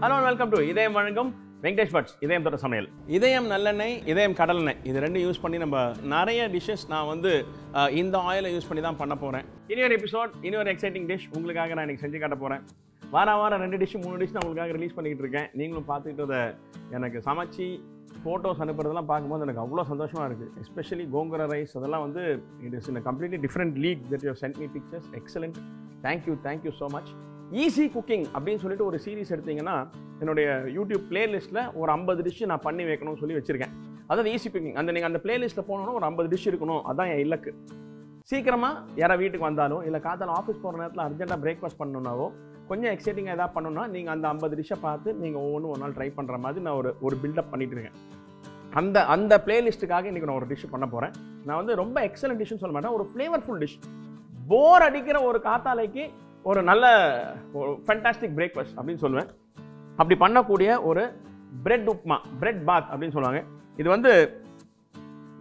Hello and welcome to Idhayam Vanakkam Venkatesh Butts, Idhayam Thotta Samayal. Idhayam Nallennai, Idhayam Kadalennai. This two use panni namba nariya dishes na vandu indha oil use panni dhaan panna poren. In your episode, in your exciting dish ungalukkaga naan senju kaata poren. Vaara rendu dish moonu dish na ungalukkaga release pannikittu irukken. Neengalum paathitradha enakku samachi photos anupuradhalam paakumbodhu enakku avlo sandoshama irukku. Especially gongura rice adala vandu it is in a completely different league that you have sent me pictures. Excellent. Thank you so much. Easy cooking அப்படினு சொல்லிட்டு ஒரு series எடுத்தீங்கன்னா என்னோட YouTube பிளேலிஸ்ட்ல ஒரு 50 dish நான் பண்ணி வைக்கணும்னு சொல்லி வச்சிருக்கேன். அதாவது ஈஸி குக்கிங் அந்த நீங்க அந்த பிளேலிஸ்ட்ல போனோம்னா ஒரு 50 டிஷ் இருக்கணும். அதான் என் இலக்கு. சீக்கிரமா யாரா வீட்டுக்கு வந்தாலோ இல்ல காத்தால ஆபீஸ் போற நேரத்துல அர்ஜென்ட்டா பிரேக்ஃபாஸ்ட் பண்ணனும்னாவோ கொஞ்சம் எக்ஸைட்டிங்கா ஏதா பண்ணனும்னா நீங்க அந்த 50 டிஷ் பார்த்து நீங்க ஒவ்வொரு ஒரு நாள் ட்ரை பண்ற மாதிரி நான் ஒரு பில்ட் அப் பண்ணிட்டு இருக்கேன். அந்த அந்த பிளேலிஸ்ட்காக இன்னைக்கு நான் ஒரு டிஷ் பண்ண போறேன். நான் வந்து ரொம்ப எக்ஸலென்ட் டிஷ்னு சொல்ல மாட்டேன், ஒரு ஃப்ளேவர்ஃபுல் டிஷ். போர் அடிக்கிற ஒரு காத்தாலைக்கு ஒரு நல்ல ஒரு ஃபண்டாஸ்டிக் பிரேக்ஃபாஸ்ட் அப்படினு சொல்லுவேன். அப்படி பண்ணக்கூடிய ஒரு பிரெட் உப்மா, பிரெட் பாத் அப்படினு சொல்லுவாங்க. இது வந்து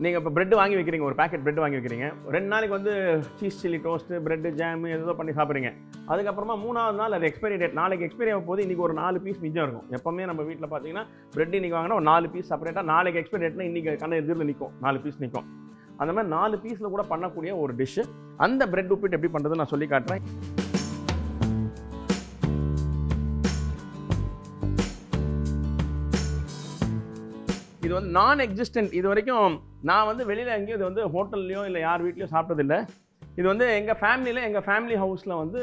நீங்கள் இப்போ பிரெட் வாங்கி வைக்கிறீங்க, ஒரு பேக்கெட் பிரெட் வாங்கி வைக்கிறீங்க, ரெண்டு நாளைக்கு வந்து cheese chilli toast, bread jam ஏதோ பண்ணி சாப்பிட்றீங்க. அதுக்கப்புறமா மூணாவது நாள் அது எக்ஸ்பைரி டேட், நாளைக்கு எக்ஸ்பைரி ஆகும் போது இன்றைக்கி ஒரு 4 பீஸ் மிச்சம் இருக்கும். எப்போவுமே நம்ம வீட்டில் பார்த்தீங்கன்னா பிரெட் இன்றைக்கி வாங்கினா ஒரு 4 பீஸ் செப்பரேட்டாக, நாளைக்கு எக்ஸ்பைரி டேட்னா இன்றைக்கி கண்ணை எதிரில் நிற்கும், 4 பீஸ் நிற்கும். அந்த மாதிரி 4 பீஸில் கூட பண்ணக்கூடிய ஒரு டிஷ்ஷு. அந்த பிரெட் உப்பிட்டு எப்படி பண்ணுறதுன்னு நான் சொல்லி காட்டுறேன். இது வந்து நான் எக்ஸிஸ்டன்ட். இது வரைக்கும் நான் வந்து வெளியில் எங்கேயும் இது வந்து ஹோட்டல்லையோ இல்லை யார் வீட்லையோ சாப்பிட்டதில்லை. இது வந்து எங்கள் ஃபேமிலி ஹவுஸில் வந்து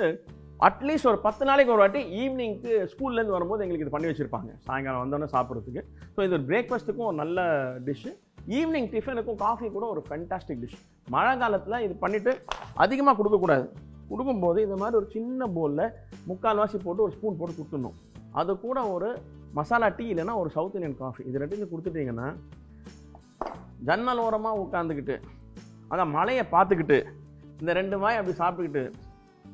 அட்லீஸ்ட் ஒரு 10 நாளைக்கு ஒரு வாட்டி ஈவினிங்க்கு ஸ்கூல்லேருந்து வரும்போது எங்களுக்கு இது பண்ணி வச்சுருப்பாங்க, சாயங்காலம் வந்தோடனே சாப்பிட்றதுக்கு. ஸோ இது ஒரு பிரேக்ஃபாஸ்ட்டுக்கும் ஒரு நல்ல டிஷ்ஷு, ஈவினிங் டிஃபனுக்கும் காஃபி கூட ஒரு ஃபேண்டாஸ்டிக் டிஷ். மழை காலத்தில் இது பண்ணிவிட்டு அதிகமாக கொடுக்கக்கூடாது. கொடுக்கும்போது இந்த மாதிரி ஒரு சின்ன பவுலில் 3/4 போட்டு ஒரு ஸ்பூன் போட்டு கொடுத்துடணும். அது கூட ஒரு மசாலா டீ இல்லைன்னா ஒரு சவுத் இந்தியன் காஃபி, இது ரெண்டு கொடுத்துட்டிங்கன்னா ஜன்னல் ஓரமாக உட்காந்துக்கிட்டு அந்த மலையை பார்த்துக்கிட்டு இந்த 2 வாய் அப்படி சாப்பிட்டுக்கிட்டு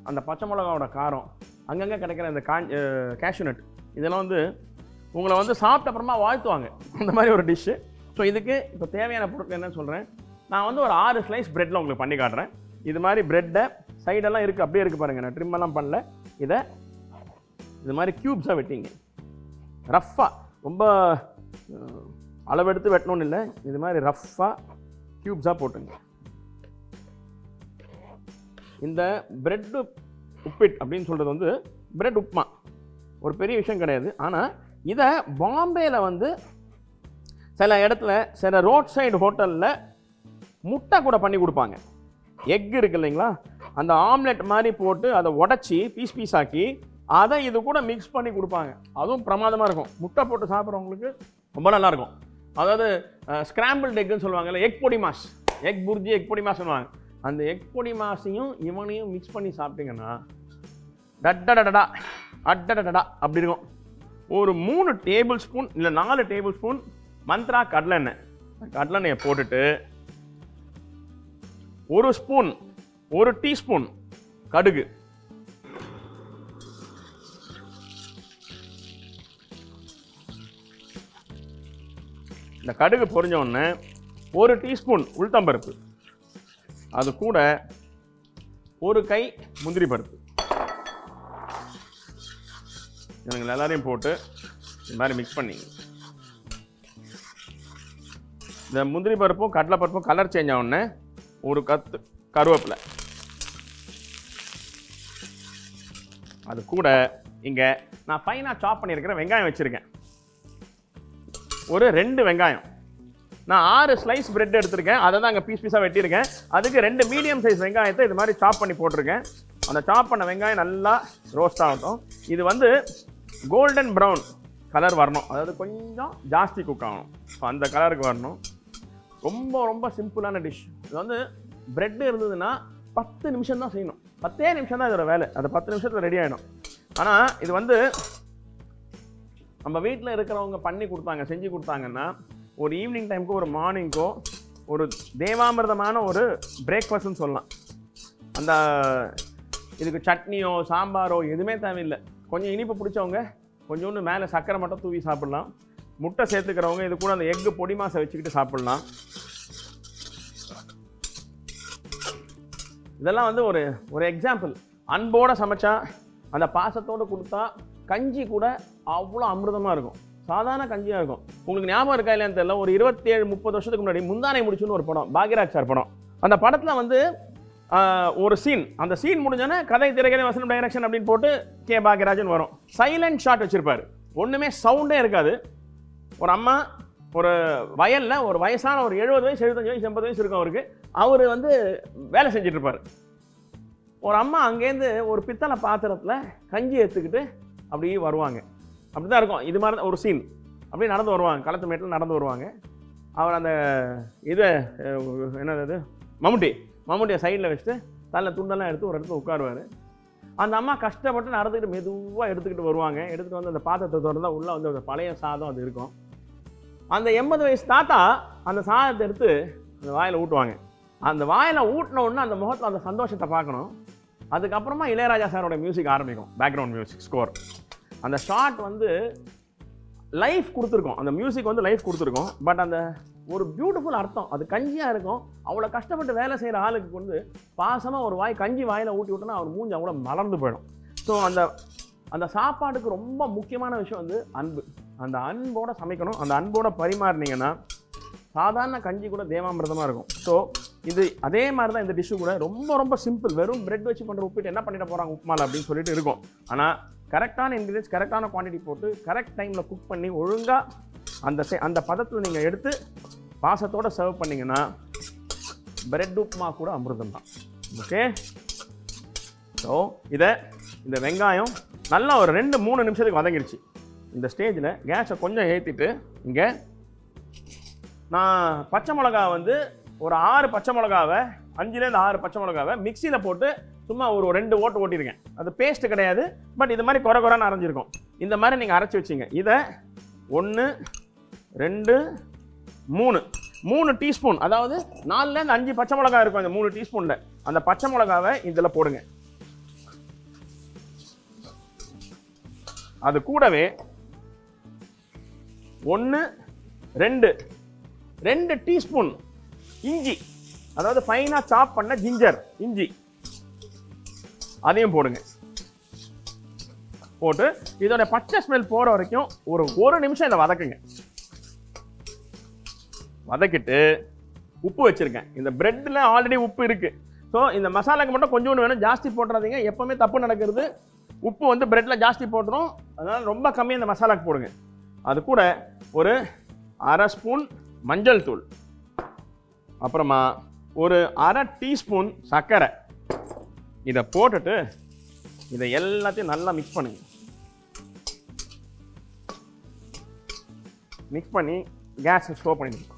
அந்த பச்சை மிளகாவோட காரம், அங்கங்கே கிடைக்கிற இந்த கேஷ்யூநட், இதெல்லாம் வந்து உங்களை வந்து சாப்பிட்ட அப்புறமா வாழ்த்துவாங்க, அந்த மாதிரி ஒரு டிஷ்ஷு. ஸோ இதுக்கு இப்போ தேவையான பொருட்கள் என்னன்னு சொல்கிறேன். நான் வந்து ஒரு 6 ஸ்லைஸ் ப்ரெட்டில் உங்களுக்கு பண்ணி காட்டுறேன். இது மாதிரி ப்ரெட்டை சைடெல்லாம் இருக்குது, அப்படியே இருக்குது பாருங்கள், நான் ட்ரிம்மெல்லாம் பண்ணல. இதை இது மாதிரி க்யூப்ஸாக வெட்டிங்க, ரஃப்பாக, ரொம்ப அளவெடுத்து வெட்டணும்னு இல்லை, இது மாதிரி ரஃப்பாக க்யூப்ஸாக போட்டுங்க. இந்த பிரெட் உப்பிட் அப்படின்னு சொல்கிறது வந்து பிரெட் உப்புமா ஒரு பெரிய விஷயம் கிடையாது. ஆனால் இதை பாம்பேயில் வந்து சில இடத்துல சில ரோட் சைடு ஹோட்டலில் முட்டை கூட பண்ணி கொடுப்பாங்க. எக் இருக்குது இல்லைங்களா, அந்த ஆம்லெட் மாதிரி போட்டு அதை உடச்சி பீஸ் பீஸ் ஆக்கி அதை இது கூட மிக்ஸ் பண்ணி கொடுப்பாங்க. அதுவும் பிரமாதமாக இருக்கும், முட்டை போட்டு சாப்பிட்றவங்களுக்கு ரொம்ப நல்லாயிருக்கும். அதாவது ஸ்க்ராம்பிள்டு எக்குன்னு சொல்லுவாங்கள்ல, எக் பொடி மாஸ், எக் புர்ஜி, எக் பொடி மாஸ் சொல்லுவாங்க. அந்த எக் பொடி மாஸையும் இவனையும் மிக்ஸ் பண்ணி சாப்பிட்டிங்கன்னா டட்டடடடா அட்டடடடா அப்படி இருக்கும். ஒரு 3 டேபிள் ஸ்பூன் இல்லை 4 டேபிள் ஸ்பூன் மந்த்ரா கடலெண்ணெய், கடலெண்ணெயை போட்டுட்டு ஒரு டீஸ்பூன் கடுகு, இந்த கடுகு பொரிஞ்ச உடனே ஒரு டீஸ்பூன் உளுத்தம்பருப்பு, அது கூட ஒரு கை முந்திரி பருப்பு, எனக்கு எல்லாரையும் போட்டு இந்த மாதிரி மிக்ஸ் பண்ணிங்க. இந்த முந்திரி பருப்பும் கடலைப்பருப்பும் கலர் சேஞ்ச் ஆகணுன்னு ஒரு கத்து கருவேப்பிலை, அது கூட இங்கே நான் ஃபைனாக சாப் பண்ணியிருக்கிற வெங்காயம் வச்சுருக்கேன், ஒரு 2 வெங்காயம். நான் 6 ஸ்லைஸ் பிரெட் எடுத்திருக்கேன், அதை தான் அங்கே பீஸ் பீஸாக வெட்டியிருக்கேன். அதுக்கு 2 மீடியம் சைஸ் வெங்காயத்தை இது மாதிரி சாப் பண்ணி போட்டிருக்கேன். அந்த சாப் பண்ண வெங்காயம் நல்லா ரோஸ்ட் ஆகட்டும். இது வந்து கோல்டன் ப்ரௌன் கலர் வரணும், அதாவது கொஞ்சம் ஜாஸ்தி குக் ஆகணும், ஸோ அந்த கலருக்கு வரணும். ரொம்ப ரொம்ப சிம்பிளான டிஷ் இது வந்து. பிரெட்டு இருந்ததுன்னா 10 நிமிஷம் தான் செய்யணும், 10 நிமிஷம் தான் இதோட வேலை, அந்த 10 நிமிஷத்தில் ரெடி ஆகிடும். ஆனால் இது வந்து நம்ம வீட்டில் இருக்கிறவங்க பண்ணி கொடுத்தாங்க செஞ்சு கொடுத்தாங்கன்னா ஒரு ஈவினிங் டைமுக்கோ ஒரு மார்னிங்கோ ஒரு தேவாமிர்தமான ஒரு பிரேக்ஃபாஸ்ட்னு சொல்லலாம். அந்த இதுக்கு சட்னியோ சாம்பாரோ எதுவுமே தேவையில்லை. கொஞ்சம் இனிப்பு பிடிச்சவங்க கொஞ்சோண்டு மேலே சர்க்கரை மட்டும் தூவி சாப்பிட்லாம். முட்டை சேர்த்துக்கிறவங்க இது கூட அந்த எக்கு பொடி மாசை வச்சுக்கிட்டு சாப்பிட்லாம். இதெல்லாம் வந்து ஒரு எக்ஸாம்பிள். அன்போடு சமைச்சா, அந்த பாசத்தோடு கொடுத்தா, கஞ்சி கூட அவ்வளோ அமிர்தமாக இருக்கும், சாதாரண கஞ்சியாக இருக்கும். உங்களுக்கு ஞாபகம் இருக்கா இல்லைன்னு தெரியல, ஒரு 27-30 வருஷத்துக்கு முன்னாடி முந்தானை முடிச்சுன்னு ஒரு படம், பாக்யராஜ் சார் படம். அந்த படத்தில் வந்து ஒரு சீன், அந்த சீன் முடிஞ்சோன்னா கதை திரைக்கதை வசனம் டைரக்ஷன் அப்படின்னு போட்டு கே பாக்யராஜன் வரும். சைலண்ட் ஷாட் வச்சுருப்பார், ஒன்றுமே சவுண்டே இருக்காது. ஒரு அம்மா ஒரு வயலில் ஒரு வயசான ஒரு 70 வயசு 75 வயசு 80 வயசு இருக்கும் அவருக்கு, அவர் வந்து வேலை செஞ்சிட்ருப்பார். ஒரு அம்மா அங்கேருந்து ஒரு பித்தளை பாத்திரத்தில் கஞ்சி எடுத்துக்கிட்டு அப்படியே வருவாங்க, அப்படி தான் இருக்கும். இது மாதிரி ஒரு சீன், அப்படியே நடந்து வருவாங்க, களத்து மேட்டில் நடந்து வருவாங்க. அவர் அந்த இதை என்னது மம்முட்டியை சைடில் வச்சுட்டு தலை துண்டெல்லாம் எடுத்து ஒரு இடத்துல உட்காருவார். அந்த அம்மா கஷ்டப்பட்டு நடந்துக்கிட்டு மெதுவாக எடுத்துக்கிட்டு வருவாங்க. எடுத்துகிட்டு வந்து அந்த பாத்திரத்தை திறந்தால் உள்ளே வந்து அந்த பழைய சாதம் அது இருக்கும். அந்த 80 வயசு தாத்தா அந்த சாதத்தை எடுத்து அந்த வாயில் ஊட்டுவாங்க. அந்த வாயில் ஊட்டினோடனே அந்த முகத்தில் அந்த சந்தோஷத்தை பார்க்கணும். அதுக்கப்புறமா இளையராஜா சாரோட மியூசிக் ஆரம்பிக்கும், பேக்ரவுண்ட் மியூசிக் ஸ்கோர். அந்த ஷாட் வந்து லைஃப் கொடுத்துருக்கோம், அந்த மியூசிக் வந்து லைஃப் கொடுத்துருக்கோம். பட் அந்த ஒரு பியூட்டிஃபுல் அர்த்தம், அது கஞ்சியாக இருக்கும். அவ்வளோ கஷ்டப்பட்டு வேலை செய்கிற ஆளுக்கு வந்து பாசமாக ஒரு வாய் கஞ்சி வாயில் ஊட்டி விட்டோன்னா அவர் மூஞ்சி அவ்வளோ மலர்ந்து போயிடும். ஸோ அந்த அந்த சாப்பாடுக்கு ரொம்ப முக்கியமான விஷயம் வந்து அன்பு. அந்த அன்போடு சமைக்கணும், அந்த அன்போடு பரிமாறினீங்கன்னா சாதாரண கஞ்சி கூட தேவாமிரதமாக இருக்கும். ஸோ இது அதே மாதிரி தான் இந்த டிஷ்ஷு கூட. ரொம்ப ரொம்ப சிம்பிள், வெறும் பிரெட் வச்சு பண்ணுற உப்பிட்டு என்ன பண்ணிட்டு போகிறாங்க உப்புமாவில் அப்படின்னு சொல்லிட்டு இருக்கும். ஆனால் கரெக்டான இன்க்ரீடியன்ஸ், கரெக்டான குவான்டிட்டி போட்டு கரெக்ட் டைமில் குக் பண்ணி ஒழுங்காக அந்த பதத்தில் நீங்கள் எடுத்து பாசத்தோடு சர்வ் பண்ணிங்கன்னா பிரெட் உப்புமா கூட அமிர்தம் தான். ஓகே, ஸோ இதை இந்த வெங்காயம் நல்லா ஒரு 2-3 நிமிஷத்துக்கு வதங்கிடுச்சு. இந்த ஸ்டேஜில் கேஸை கொஞ்சம் ஏற்றிட்டு இங்கே நான் பச்சை மிளகா வந்து ஒரு 6 பச்சை மிளகாவை 5-6 பச்சை மிளகாவை மிக்சியில் போட்டு சும்மா ஒரு 2 ஓட்டு ஓட்டியிருக்கேன். அது பேஸ்ட்டு கிடையாது, பட் இது மாதிரி குறை குறைன்னு அரைஞ்சிருக்கும். இந்த மாதிரி நீங்கள் அரைச்சி வச்சிங்க. இதை 1, 2, 3 டீஸ்பூன், அதாவது 4-5 பச்சை மிளகா இருக்கும் அந்த 3 டீஸ்பூனில். அந்த பச்சை மிளகாவை இதில் போடுங்க. அது கூடவே 1-2 டீஸ்பூன் இஞ்சி, அதாவது ஃபைனாக சாப் பண்ண ஜிஞ்சர் இஞ்சி, அதையும் போடுங்க. போட்டு இதோட பச்சை ஸ்மெல் போகிற வரைக்கும் ஒரு நிமிஷம் இதை வதக்குங்க. வதக்கிட்டு உப்பு வச்சுருக்கேன், இந்த பிரெட்டில் ஆல்ரெடி உப்பு இருக்குது. ஸோ இந்த மசாலாக்கு மட்டும் கொஞ்சோண்டு வேணும், ஜாஸ்தி போட்டுறாதீங்க. எப்போவுமே தப்பு நடக்கிறது, உப்பு வந்து பிரெட்டில் ஜாஸ்தி போட்டுரும். அதனால் ரொம்ப கம்மியாக இந்த மசாலாக்கு போடுங்க. அது கூட ஒரு 1/2 ஸ்பூன் மஞ்சள் தூள், அப்புறமா ஒரு 1/2 டீஸ்பூன் சர்க்கரை. இதை போட்டுட்டு இதை எல்லாத்தையும் நல்லா மிக்ஸ் பண்ணுங்க. மிக்ஸ் பண்ணி கேஸ் ஸ்லோ பண்ணிடுங்க.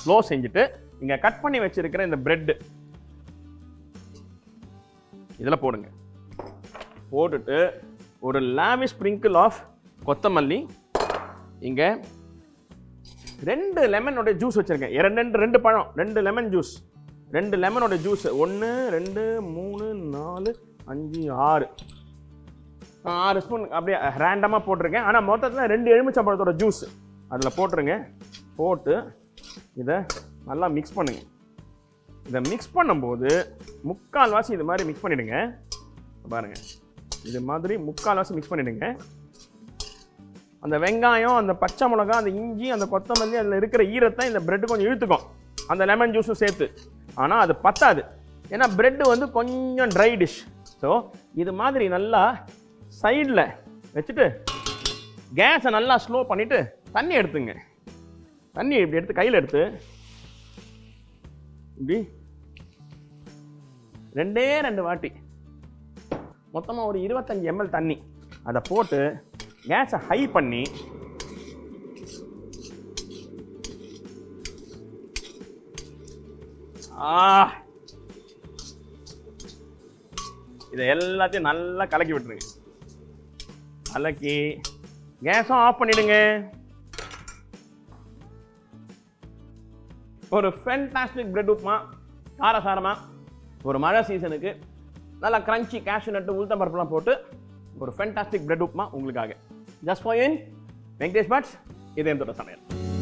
ஸ்லோ செஞ்சுட்டு இங்கே கட் பண்ணி வச்சுருக்கிற இந்த பிரெட்டு இதில் போடுங்க. போட்டுட்டு ஒரு லேவி ஸ்ப்ரிங்கிள் ஆஃப் கொத்தமல்லி, இங்கே 2 லெமனோட ஜூஸ் வச்சுருக்கேன், 2 பழம், 2 லெமன் ஜூஸ், 2 லெமனோட ஜூஸ், 1, 2, 3, 4, 5, 6, 6 ஸ்பூன் அப்படியே ரேண்டமாக போட்டிருக்கேன். ஆனால் மொத்தத்தில் 2 எலுமிச்சம்பழத்தோட ஜூஸ் அதில் போட்டுருங்க. போட்டு இதை நல்லா மிக்ஸ் பண்ணுங்கள். இதை மிக்ஸ் பண்ணும்போது 3/4 வாசி இது மாதிரி மிக்ஸ் பண்ணிவிடுங்க. பாருங்கள், இது மாதிரி 3/4 வாசி மிக்ஸ் பண்ணிவிடுங்க. அந்த வெங்காயம், அந்த பச்சை மிளகா, அந்த இஞ்சி, அந்த கொத்தமல்லி, அதில் இருக்கிற ஈரத்தை இந்த பிரெட்டு கொஞ்சம் இழுத்துக்கும், அந்த லெமன் ஜூஸும் சேர்த்து. ஆனால் அது பத்தாது, ஏன்னா பிரெட்டு வந்து கொஞ்சம் ட்ரை டிஷ். ஸோ இது மாதிரி நல்லா சைடில் வச்சுட்டு கேஸை நல்லா ஸ்லோ பண்ணிவிட்டு தண்ணி எடுத்துங்க. தண்ணி இப்படி எடுத்து கையில் எடுத்து இப்படி 2 வாட்டி, மொத்தமாக ஒரு 25 ml தண்ணி அதை போட்டு கேஸை ஹை பண்ணி இதை எல்லாத்தையும் நல்லா கலக்கி விட்டுருங்க. கலக்கி கேஸும் ஆஃப் பண்ணிடுங்க. ஒரு ஃபேண்டாஸ்டிக் பிரெட் உப்புமா, காரசாரமாக ஒரு மழை சீசனுக்கு நல்லா கிரன்ச்சி கேஷ்யூ நட்டு உளுத்தம் பருப்புலாம் போட்டு ஒரு ஃபேண்டாஸ்டிக் பிரெட் உப்புமா உங்களுக்காக. Just for you in Venkatesh Bhatt's Idhayam Thotta Samayal.